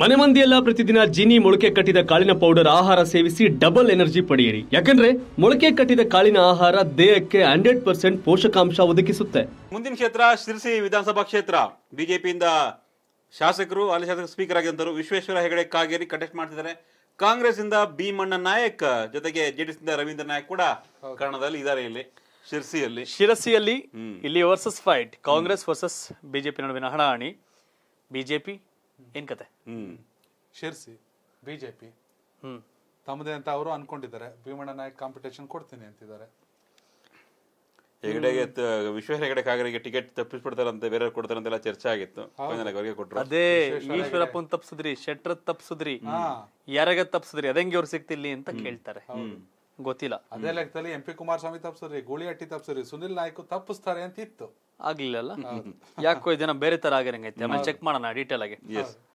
ಮನೆ ಮಂದಿಯಲ್ಲ ಪ್ರತಿದಿನ ಜೀನಿ ಮೊಳಕೆ ಕಟ್ಟಿದ ಕಾಳಿನ ಪೌಡರ್ ಆಹಾರ ಸೇವಿಸಿ ಡಬಲ್ ಎನರ್ಜಿ ಪಡೆಯಿರಿ. ಯಾಕಂದ್ರೆ ಮೊಳಕೆ ಕಟ್ಟಿದ ಕಾಳಿನ ಆಹಾರ ದೇಹಕ್ಕೆ 100% ಪೋಷಕಾಂಶ ಒದಗಿಸುತ್ತೆ. ಮುಂದಿನ ಕ್ಷೇತ್ರ ಶಿರ್ಸಿ ವಿಧಾನಸಭಾ ಕ್ಷೇತ್ರ. ಬಿಜೆಪಿಯಿಂದ ಶಾಸಕರು ಅಲ್ಲಿ ಶಾಸಕ ಸ್ಪೀಕರ್ ಆಗಿದ್ದರು ವಿಶ್ವೇಶ್ವರ ಹೆಗಡೆ ಕಾಗೇರಿ ಕಂಟೆಸ್ಟ್ ಮಾಡ್ತಿದ್ದಾರೆ. ಕಾಂಗ್ರೆಸ್ ಇಂದ ಬಿ ಮಣ್ಣ ನಾಯಕ್, ಜೊತೆಗೆ ಜೆಡಿಎಸ್ ಇಂದ ರವೀಂದ್ರ ನಾಯಕ್ ಕೂಡ ಕಣದಲ್ಲಿ ಇದ್ದಾರೆ. ಇಲ್ಲಿ ಶಿರಸಿಯಲ್ಲಿ ಇಲ್ಲಿ versus fight, Congress versus BJP ನಡುವಿನ ಹಣಾಹಣಿ. ಬಿಜೆಪಿ ಏನ್ ಕತೆ? ಶಿರ್ಸಿ ಬಿಜೆಪಿ ತಮ್ಮದೇ ಅಂತ ಅವರು ಅನ್ಕೊಂಡಿದ್ದಾರೆ. ಭೀಮಣ್ಣ ನಾಯಕ್ ಕಾಂಪಿಟೇಷನ್ ಕೊಡ್ತೀನಿ ಅಂತಿದ್ದಾರೆ. ಹೆಗಡೆಗೆ ವಿಶ್ವೇಶ್ವರ ಹೆಗಡೆ ಕಾಗೇರಿಗೆ ಟಿಕೆಟ್ ತಪ್ಪಿಸ್ಬಿಡ್ತಾರಂತೆ, ಬೇರೆ ಕೊಡ್ತಾರಂತೆಲ್ಲ ಚರ್ಚೆ ಆಗಿತ್ತು. ಅವರಿಗೆ ಕೊಟ್ಟರು. ಅದೇ ಈಶ್ವರಪ್ಪನ್ ತಪ್ಪಿಸಿದ್ರಿ, ಶೆಟ್ರ ತಪ್ಪಿಸಿದ್ರಿ, ಯಾರಾಗ ತಪ್ಪಿಸಿದ್ರಿ, ಅದಂಗೆ ಅವ್ರು ಸಿಗ್ತಿಲ್ಲಿ ಅಂತ ಕೇಳ್ತಾರೆ. ಗೊತ್ತಿಲ್ಲ. ಅದೇ ಲೆಕ್ಕದಲ್ಲಿ ಎಂಪಿ ಕುಮಾರಸ್ವಾಮಿ ತಪ್ಪಿಸಿದ್ರಿ, ಗೂಳಿಹಟ್ಟಿ ತಪ್ಪಿಸಿದ್ರಿ, ಸುನಿಲ್ ನಾಯ್ಕು ತಪ್ಪಿಸ್ತಾರೆ ಅಂತ ಇತ್ತು. ಆಗ್ಲಿಲ್ಲ. ಯಾಕೋ ಇದನ್ನ ಬೇರೆ ತರ ಆಗಿರಂಗೈತೆ. ಆಮೇಲೆ ಚೆಕ್ ಮಾಡೋಣ ಡೀಟೇಲ್ ಆಗಿ.